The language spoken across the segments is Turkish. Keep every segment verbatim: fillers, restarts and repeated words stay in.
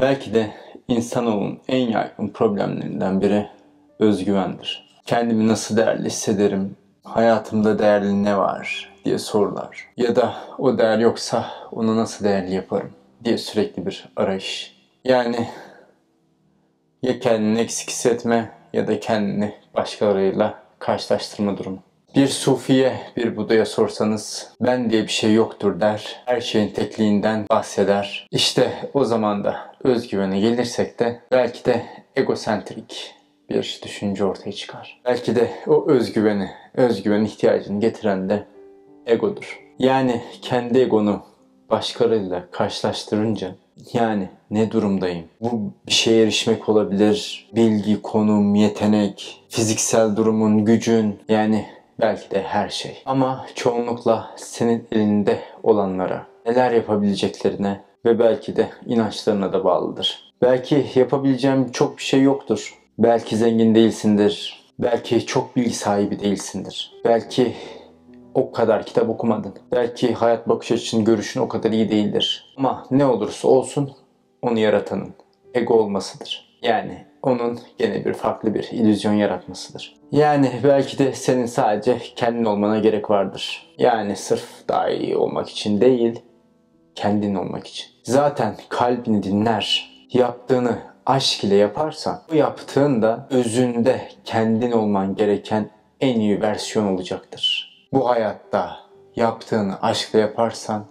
Belki de insanoğlunun en yaygın problemlerinden biri özgüvendir. Kendimi nasıl değerli hissederim, hayatımda değerli ne var diye sorular. Ya da o değer yoksa onu nasıl değerli yaparım diye sürekli bir arayış. Yani ya kendini eksik hissetme ya da kendini başkalarıyla karşılaştırma durumu. Bir sufiye, bir Buda'ya sorsanız ben diye bir şey yoktur der. Her şeyin tekliğinden bahseder. İşte o zaman da özgüvene gelirsek de belki de egosentrik bir düşünce ortaya çıkar. Belki de o özgüveni, özgüven ihtiyacını getiren de egodur. Yani kendi egonu başkalarıyla karşılaştırınca, yani ne durumdayım? Bu bir şeye erişmek olabilir. Bilgi, konum, yetenek, fiziksel durumun, gücün, yani belki de her şey. Ama çoğunlukla senin elinde olanlara, neler yapabileceklerine ve belki de inançlarına da bağlıdır. Belki yapabileceğim çok bir şey yoktur. Belki zengin değilsindir. Belki çok bilgi sahibi değilsindir. Belki o kadar kitap okumadın. Belki hayat bakış açısının, görüşün o kadar iyi değildir. Ama ne olursa olsun onu yaratanın ego olmasıdır. Yani onun gene bir farklı bir illüzyon yaratmasıdır. Yani belki de senin sadece kendin olmana gerek vardır. Yani sırf daha iyi olmak için değil, kendin olmak için. Zaten kalbini dinler, yaptığını aşk ile yaparsan, bu yaptığında özünde kendin olman gereken en iyi versiyon olacaktır. Bu hayatta yaptığını aşkla yaparsan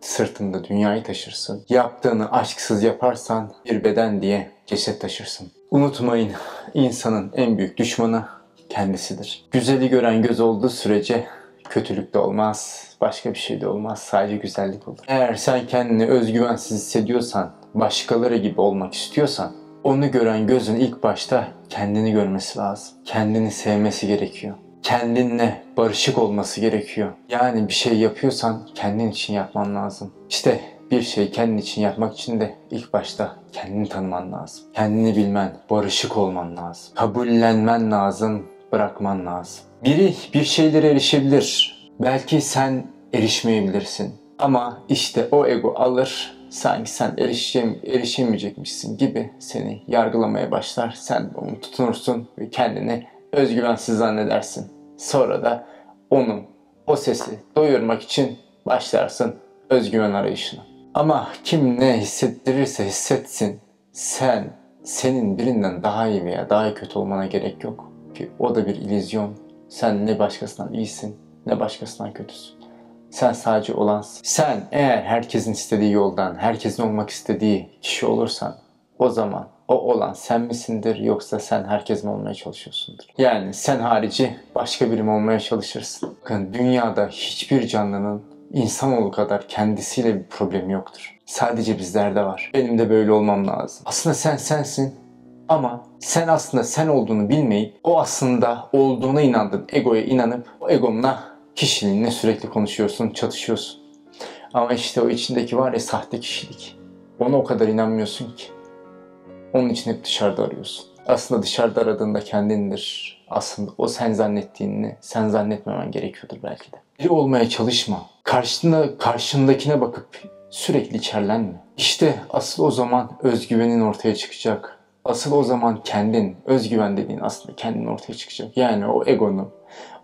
sırtında dünyayı taşırsın. Yaptığını aşksız yaparsan bir beden diye ceset taşırsın. Unutmayın, insanın en büyük düşmanı kendisidir. Güzeli gören göz olduğu sürece kötülük de olmaz, başka bir şey de olmaz, sadece güzellik olur. Eğer sen kendini özgüvensiz hissediyorsan, başkaları gibi olmak istiyorsan, onu gören gözün ilk başta kendini görmesi lazım. Kendini sevmesi gerekiyor. Kendinle barışık olması gerekiyor. Yani bir şey yapıyorsan kendin için yapman lazım. İşte bir şey kendin için yapmak için de ilk başta kendini tanıman lazım. Kendini bilmen, barışık olman lazım. Kabullenmen lazım, bırakman lazım. Biri bir şeylere erişebilir. Belki sen erişmeyebilirsin. Ama işte o ego alır, sanki sen erişemeyecekmişsin gibi seni yargılamaya başlar. Sen onu tutunursun ve kendini özgüvensiz zannedersin. Sonra da onu, o sesi doyurmak için başlarsın özgüven arayışına. Ama kim ne hissettirirse hissetsin, sen, senin birinden daha iyi veya daha iyi kötü olmana gerek yok. Ki o da bir illüzyon. Sen ne başkasından iyisin, ne başkasından kötüsün. Sen sadece olansın. Sen eğer herkesin istediği yoldan, herkesin olmak istediği kişi olursan, o zaman o olan sen misindir, yoksa sen herkes mi olmaya çalışıyorsundur? Yani sen harici başka birim olmaya çalışırsın. Bakın, dünyada hiçbir canlının insanoğlu kadar kendisiyle bir problemi yoktur. Sadece bizlerde var. Benim de böyle olmam lazım. Aslında sen sensin ama sen aslında sen olduğunu bilmeyip o aslında olduğuna inandığın egoya inanıp o egomla, kişiliğinle sürekli konuşuyorsun, çatışıyorsun. Ama işte o içindeki var ya sahte kişilik. Ona o kadar inanmıyorsun ki. Onun için hep dışarıda arıyorsun. Aslında dışarıda aradığında kendindir. Aslında o sen zannettiğini sen zannetmemen gerekiyordur belki de. Biri olmaya çalışma. Karşına, karşındakine bakıp sürekli içerlenme. İşte asıl o zaman özgüvenin ortaya çıkacak. Asıl o zaman kendin, özgüven dediğin aslında kendin ortaya çıkacak. Yani o egonu,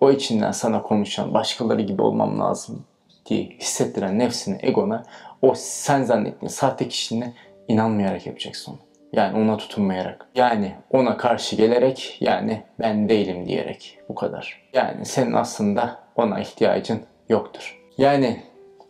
o içinden sana konuşan başkaları gibi olmam lazım diye hissettiren nefsini, egona, o sen zannettiğin sahte kişine inanmayarak yapacaksın onu. Yani ona tutunmayarak. Yani ona karşı gelerek, yani ben değilim diyerek. Bu kadar. Yani senin aslında ona ihtiyacın yoktur. Yani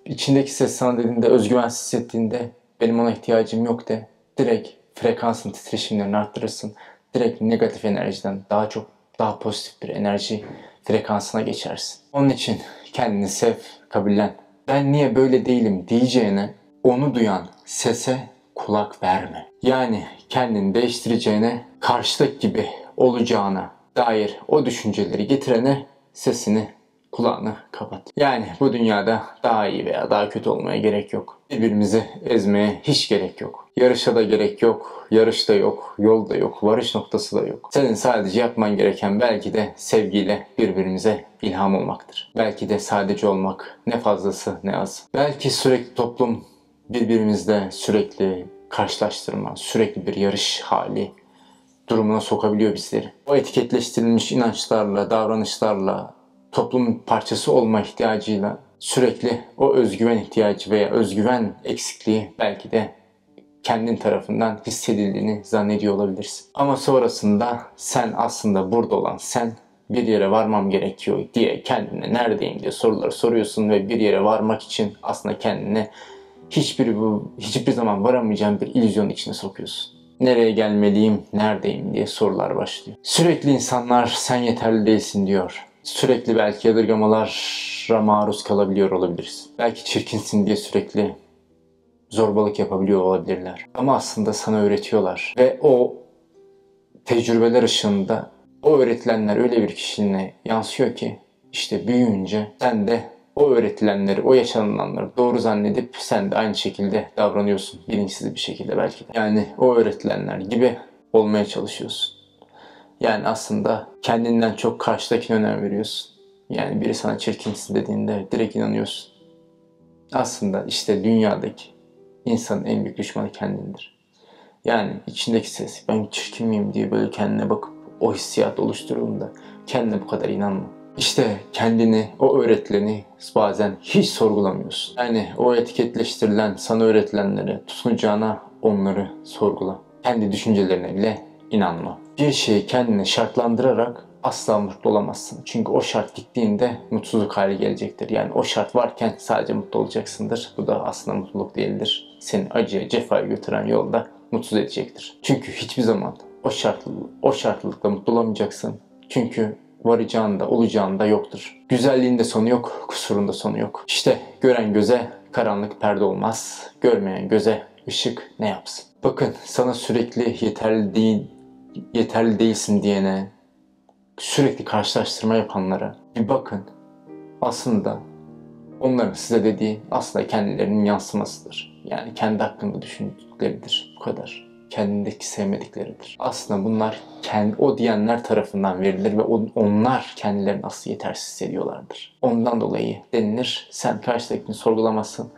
içindeki ses sana dediğinde, özgüvensiz hissettiğinde benim ona ihtiyacım yok de. Direkt frekansın, titreşimlerini arttırırsın. Direkt negatif enerjiden daha çok, daha pozitif bir enerji frekansına geçersin. Onun için kendini sev, kabullen. Ben niye böyle değilim diyeceğine, onu duyan sese kulak verme. Yani kendini değiştireceğine, karşıdaki gibi olacağına dair o düşünceleri getirene sesini, kulağını kapat. Yani bu dünyada daha iyi veya daha kötü olmaya gerek yok. Birbirimizi ezmeye hiç gerek yok. Yarışa da gerek yok. Yarış da yok. Yol da yok. Varış noktası da yok. Senin sadece yapman gereken belki de sevgiyle birbirimize ilham olmaktır. Belki de sadece olmak, ne fazlası ne az. Belki sürekli toplum birbirimizde sürekli karşılaştırma, sürekli bir yarış hali durumuna sokabiliyor bizleri. O etiketleştirilmiş inançlarla, davranışlarla, toplumun parçası olma ihtiyacıyla sürekli o özgüven ihtiyacı veya özgüven eksikliği belki de kendin tarafından hissedildiğini zannediyor olabilirsin. Ama sonrasında sen aslında burada olan sen, bir yere varmam gerekiyor diye kendine neredeyim diye soruları soruyorsun ve bir yere varmak için aslında kendine hiçbir, bu, hiçbir zaman varamayacağın bir illüzyonun içine sokuyorsun. Nereye gelmeliyim, neredeyim diye sorular başlıyor. Sürekli insanlar sen yeterli değilsin diyor. Sürekli belki yadırgamalara maruz kalabiliyor olabilirsin. Belki çirkinsin diye sürekli zorbalık yapabiliyor olabilirler. Ama aslında sana öğretiyorlar. Ve o tecrübeler ışığında o öğretilenler öyle bir kişiliğine yansıyor ki işte büyüyünce sen de o öğretilenleri, o yaşanılanları doğru zannedip sen de aynı şekilde davranıyorsun. Bilinçsiz bir şekilde belki de. Yani o öğretilenler gibi olmaya çalışıyorsun. Yani aslında kendinden çok karşıdakine önem veriyorsun. Yani biri sana çirkinsin dediğinde direkt inanıyorsun. Aslında işte dünyadaki insanın en büyük düşmanı kendindir. Yani içindeki ses, ben çirkin miyim diye böyle kendine bakıp o hissiyat oluşturduğunda kendine bu kadar inanma. İşte kendini, o öğretileni bazen hiç sorgulamıyorsun. Yani o etiketleştirilen, sana öğretilenlere tutunacağına onları sorgula. Kendi düşüncelerine bile inanma. Bir şeyi kendine şartlandırarak asla mutlu olamazsın. Çünkü o şart gittiğinde mutsuzluk hali gelecektir. Yani o şart varken sadece mutlu olacaksındır. Bu da aslında mutluluk değildir. Seni acıya, cefaya götüren yolda mutsuz edecektir. Çünkü hiçbir zaman o şartlılık, o şartlılıkla mutlu olamayacaksın. Çünkü varacağında, olacağında yoktur. Güzelliğinde sonu yok, kusurunda sonu yok. İşte gören göze karanlık perde olmaz. Görmeyen göze ışık ne yapsın? Bakın sana sürekli yeterli değil, yeterli değilsin diyene, sürekli karşılaştırma yapanlara bir bakın. Aslında onların size dediği aslında kendilerinin yansımasıdır. Yani kendi hakkında düşündükleridir. Bu kadar. Kendindeki sevmedikleridir. Aslında bunlar kendi, o diyenler tarafından verilir ve on, onlar kendilerini asıl yetersiz hissediyorlardır. Ondan dolayı denilir, sen karşıdakini sorgulamazsın,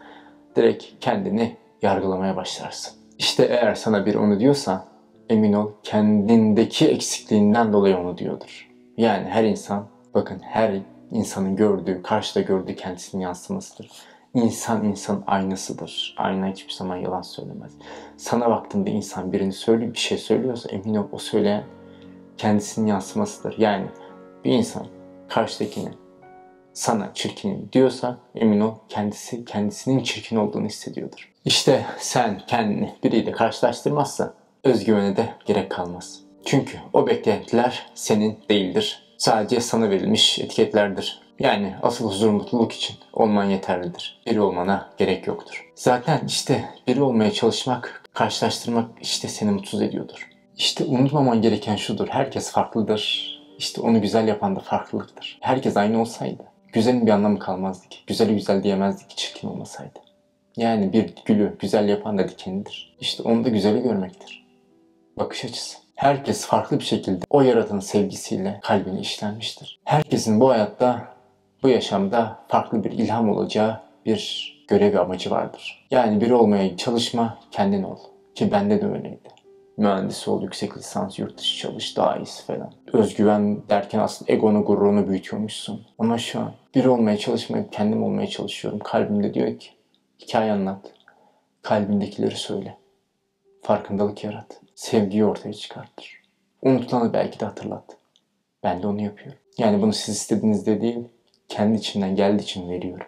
direkt kendini yargılamaya başlarsın. İşte eğer sana bir onu diyorsa, emin ol kendindeki eksikliğinden dolayı onu diyordur. Yani her insan, bakın her insanın gördüğü, karşıda gördüğü kendisinin yansımasıdır. İnsan insan aynasıdır. Ayna hiçbir zaman yalan söylemez. Sana baktığında insan birini söylüyor, bir şey söylüyorsa emin ol o söyleyen kendisinin yansımasıdır. Yani bir insan karşıdakine sana çirkinim diyorsa emin ol kendisi kendisinin çirkin olduğunu hissediyordur. İşte sen kendini biriyle karşılaştırmazsa özgüvene de gerek kalmaz. Çünkü o beklentiler senin değildir. Sadece sana verilmiş etiketlerdir. Yani asıl huzur mutluluk için olman yeterlidir. Biri olmana gerek yoktur. Zaten işte biri olmaya çalışmak, karşılaştırmak işte seni mutsuz ediyordur. İşte unutmaman gereken şudur. Herkes farklıdır. İşte onu güzel yapan da farklılıktır. Herkes aynı olsaydı güzelin bir anlamı kalmazdı ki. Güzeli güzel diyemezdik ki çirkin olmasaydı. Yani bir gülü güzel yapan da dikenidir. İşte onu da güzeli görmektir. Bakış açısı. Herkes farklı bir şekilde o yaratanın sevgisiyle kalbine işlenmiştir. Herkesin bu hayatta, bu yaşamda farklı bir ilham olacağı bir görevi amacı vardır. Yani biri olmaya çalışma, kendin ol. Ki bende de öyleydi. Mühendis ol, yüksek lisans, yurt dışı çalış, daha iyisi falan. Özgüven derken aslında egonu, gururunu büyütüyormuşsun. Ama şu an biri olmaya çalışmayıp kendim olmaya çalışıyorum. Kalbimde diyor ki, hikaye anlat, kalbindekileri söyle, farkındalık yarat, sevgiyi ortaya çıkarttır. Unutulanı belki de hatırlat. Ben de onu yapıyorum. Yani bunu siz istediğinizde değil, kendi içimden geldiği için veriyorum.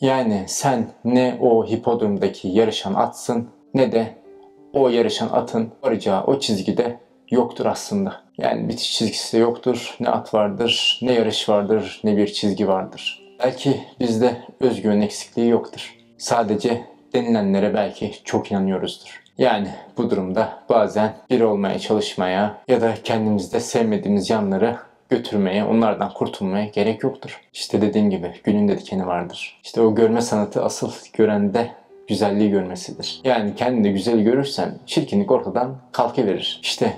Yani sen ne o hipodromdaki yarışan atsın ne de o yarışan atın varacağı o çizgide yoktur aslında. Yani bitiş çizgisi de yoktur. Ne at vardır, ne yarış vardır, ne bir çizgi vardır. Belki bizde özgüven eksikliği yoktur. Sadece denilenlere belki çok inanıyoruzdur. Yani bu durumda bazen bir olmaya çalışmaya ya da kendimizde sevmediğimiz yanları götürmeye, onlardan kurtulmaya gerek yoktur. İşte dediğim gibi günün de dikeni vardır. İşte o görme sanatı asıl görende güzelliği görmesidir. Yani kendini güzel görürsen çirkinlik ortadan kalkıverir. İşte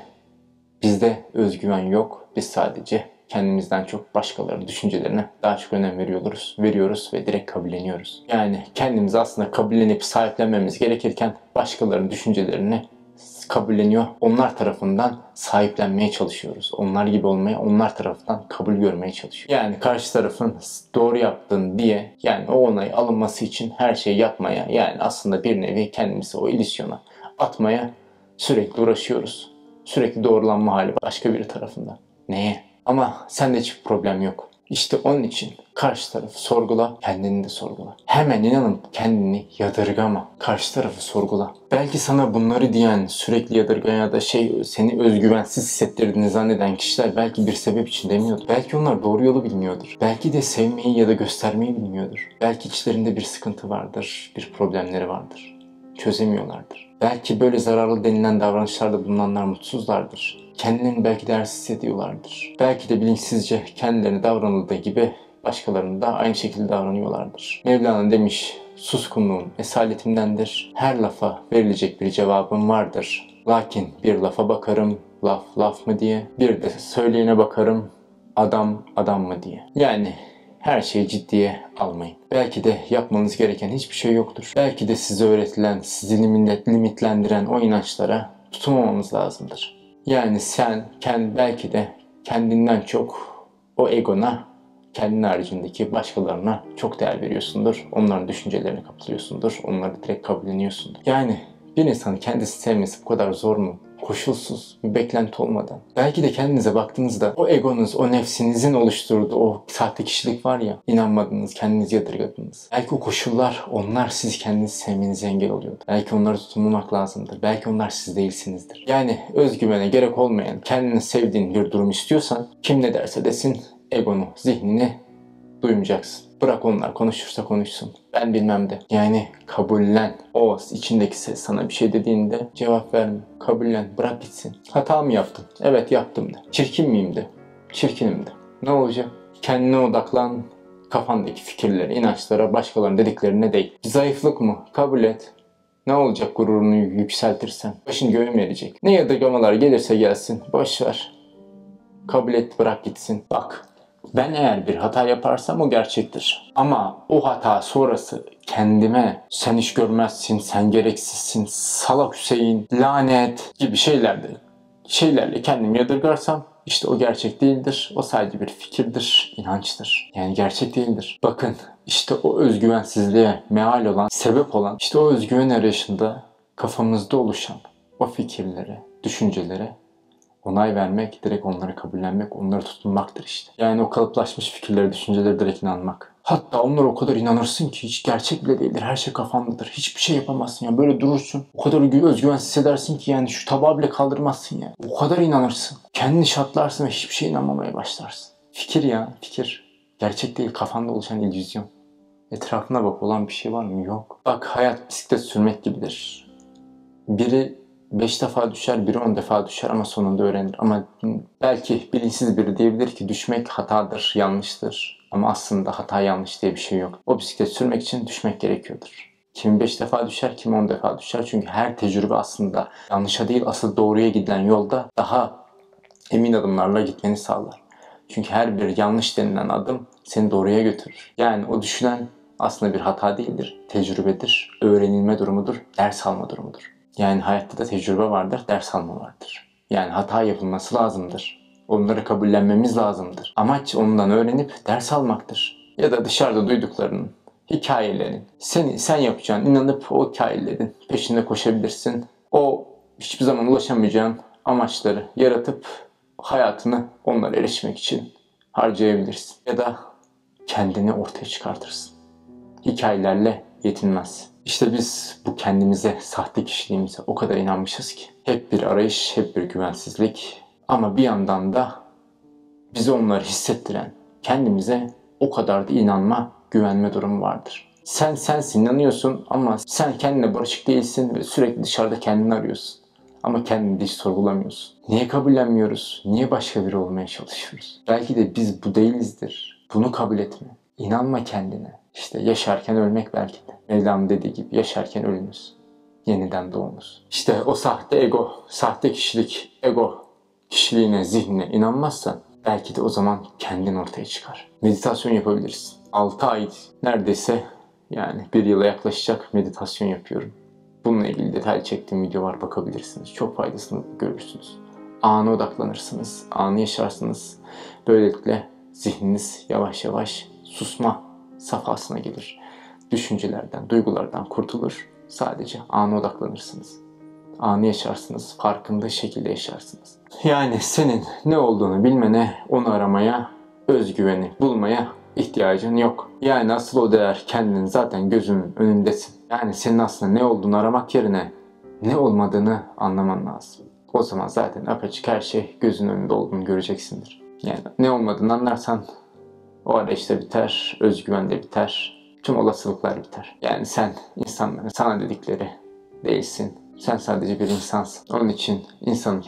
bizde özgüven yok. Biz sadece kendimizden çok başkalarının düşüncelerine daha çok önem veriyoruz, veriyoruz ve direkt kabulleniyoruz. Yani kendimizi aslında kabullenip sahiplenmemiz gerekirken başkalarının düşüncelerini kabulleniyor. Onlar tarafından sahiplenmeye çalışıyoruz. Onlar gibi olmaya, onlar tarafından kabul görmeye çalışıyor. Yani karşı tarafın doğru yaptın diye, yani o onayı alınması için her şeyi yapmaya, yani aslında bir nevi kendimizi o illüzyona atmaya sürekli uğraşıyoruz. Sürekli doğrulanma hali başka biri tarafından. Neye? Ama sende hiçbir problem yok. İşte onun için karşı tarafı sorgula, kendini de sorgula. Hemen inanın kendini yadırgama. Karşı tarafı sorgula. Belki sana bunları diyen, sürekli yadırgayan ya da şey seni özgüvensiz hissettirdiğini zanneden kişiler belki bir sebep için demiyordur. Belki onlar doğru yolu bilmiyordur. Belki de sevmeyi ya da göstermeyi bilmiyordur. Belki içlerinde bir sıkıntı vardır, bir problemleri vardır. Çözemiyorlardır. Belki böyle zararlı denilen davranışlarda bulunanlar mutsuzlardır. Kendilerini belki değersiz hissediyorlardır. Belki de bilinçsizce kendilerine davranıldığı gibi başkalarını da aynı şekilde davranıyorlardır. Mevlana demiş, suskunluğum esaletimdendir. Her lafa verilecek bir cevabım vardır. Lakin bir lafa bakarım, laf laf mı diye. Bir de söyleyene bakarım, adam adam mı diye. Yani her şeyi ciddiye almayın. Belki de yapmanız gereken hiçbir şey yoktur. Belki de size öğretilen, sizi limitlendiren o inançlara tutunmamamız lazımdır. Yani sen kendi, belki de kendinden çok o egona, kendin haricindeki başkalarına çok değer veriyorsundur. Onların düşüncelerine kapılıyorsundur. Onları direkt kabulleniyorsundur. Yani bir insanın kendisi sevmesi bu kadar zor mu? Koşulsuz, bir beklenti olmadan. Belki de kendinize baktığınızda o egonuz, o nefsinizin oluşturduğu o sahte kişilik var ya, inanmadınız, kendinizi yadırgadınız. Belki o koşullar, onlar sizi kendinizi sevmenize engel oluyordu. Belki onlara tutunmak lazımdır. Belki onlar siz değilsinizdir. Yani özgüvene gerek olmayan, kendini sevdiğin bir durum istiyorsan, kim ne derse desin, egonu, zihnini duymayacaksın. Bırak onlar konuşursa konuşsun. Ben bilmem de. Yani kabullen. O içindeki ses sana bir şey dediğinde cevap verme. Kabullen. Bırak gitsin. Hata mı yaptım? Evet yaptım de. Çirkin miyim de? Çirkinim de. Ne olacak? Kendine odaklan. Kafandaki fikirlere, inançlara, başkalarının dediklerine değil. Zayıflık mı? Kabul et. Ne olacak gururunu yükseltirsen? Başın göğe verecek. Ne yadırgamalar gelirse gelsin. Boş ver. Kabul et. Bırak gitsin. Bak. Ben eğer bir hata yaparsam o gerçektir. Ama o hata sonrası kendime sen hiç görmezsin, sen gereksizsin, salak Hüseyin, lanet gibi şeylerde, şeylerle kendimi yadırgarsam işte o gerçek değildir. O sadece bir fikirdir, inançtır. Yani gerçek değildir. Bakın işte o özgüvensizliğe meal olan, sebep olan, işte o özgüven arayışında kafamızda oluşan o fikirlere, düşüncelere onay vermek, direkt onları kabullenmek, onları tutunmaktır işte. Yani o kalıplaşmış fikirlere, düşüncelere direkt inanmak. Hatta onlara o kadar inanırsın ki hiç gerçek bile değildir, her şey kafandadır. Hiçbir şey yapamazsın ya, böyle durursun. O kadar özgüvensiz hissedersin ki yani şu tabağı bile kaldırmazsın ya. O kadar inanırsın. Kendini şartlarsın ve hiçbir şeye inanmamaya başlarsın. Fikir ya, fikir. Gerçek değil, kafanda oluşan illüzyon. Etrafına bak, olan bir şey var mı? Yok. Bak hayat bisiklet sürmek gibidir. Biri beş defa düşer, biri on defa düşer ama sonunda öğrenir. Ama belki bilinçsiz biri diyebilir ki düşmek hatadır, yanlıştır. Ama aslında hata yanlış diye bir şey yok. O bisiklet sürmek için düşmek gerekiyordur. Kim beş defa düşer, kim on defa düşer. Çünkü her tecrübe aslında yanlışa değil, asıl doğruya gidilen yolda daha emin adımlarla gitmeni sağlar. Çünkü her bir yanlış denilen adım seni doğruya götürür. Yani o düşünen aslında bir hata değildir. Tecrübedir, öğrenilme durumudur, ders alma durumudur. Yani hayatta da tecrübe vardır, ders alma vardır. Yani hata yapılması lazımdır. Onları kabullenmemiz lazımdır. Amaç ondan öğrenip ders almaktır. Ya da dışarıda duyduklarının, hikayelerin, seni, sen yapacağın, inanıp o hikayelerin peşinde koşabilirsin. O hiçbir zaman ulaşamayacağın amaçları yaratıp hayatını onlara erişmek için harcayabilirsin. Ya da kendini ortaya çıkartırsın. Hikayelerle yetinmez. İşte biz bu kendimize, sahte kişiliğimize o kadar inanmışız ki. Hep bir arayış, hep bir güvensizlik. Ama bir yandan da bize onları hissettiren, kendimize o kadar da inanma, güvenme durumu vardır. Sen sensin, inanıyorsun ama sen kendine barışık değilsin ve sürekli dışarıda kendini arıyorsun. Ama kendini hiç sorgulamıyorsun. Niye kabullenmiyoruz? Niye başka biri olmaya çalışıyoruz? Belki de biz bu değilizdir. Bunu kabul etme. İnanma kendine. İşte yaşarken ölmek belki de. Mevlam dediği gibi yaşarken ölünüz. Yeniden doğunuz. İşte o sahte ego, sahte kişilik, ego kişiliğine, zihnine inanmazsan belki de o zaman kendin ortaya çıkar. Meditasyon yapabiliriz. altı ay neredeyse, yani bir yıla yaklaşacak meditasyon yapıyorum. Bununla ilgili detaylı çektiğim video var, bakabilirsiniz. Çok faydasını görürsünüz. Ana odaklanırsınız, anı yaşarsınız. Böylelikle zihniniz yavaş yavaş susma safhasına gelir. Düşüncelerden, duygulardan kurtulur. Sadece ana odaklanırsınız. Anı yaşarsınız, farkında şekilde yaşarsınız. Yani senin ne olduğunu bilmene, onu aramaya, özgüveni bulmaya ihtiyacın yok. Yani asıl o değer kendin zaten gözünün önündesin. Yani senin aslında ne olduğunu aramak yerine ne olmadığını anlaman lazım. O zaman zaten apaçık her şey gözünün önünde olduğunu göreceksindir. Yani ne olmadığını anlarsan o arayış da biter, özgüven de biter, tüm olasılıklar biter. Yani sen insanların sana dedikleri değilsin. Sen sadece bir insansın. Onun için insanın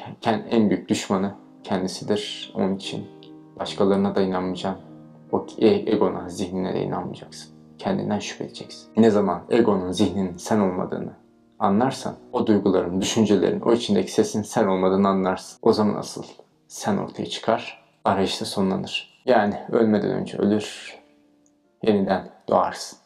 en büyük düşmanı kendisidir. Onun için başkalarına da inanmayacaksın. O egona, zihnine de inanmayacaksın. Kendinden şüphe edeceksin. Ne zaman egonun, zihninin sen olmadığını anlarsan, o duyguların, düşüncelerin, o içindeki sesin sen olmadığını anlarsın. O zaman asıl sen ortaya çıkar, arayışta sonlanır. Yani ölmeden önce ölür, yeniden doğarsın.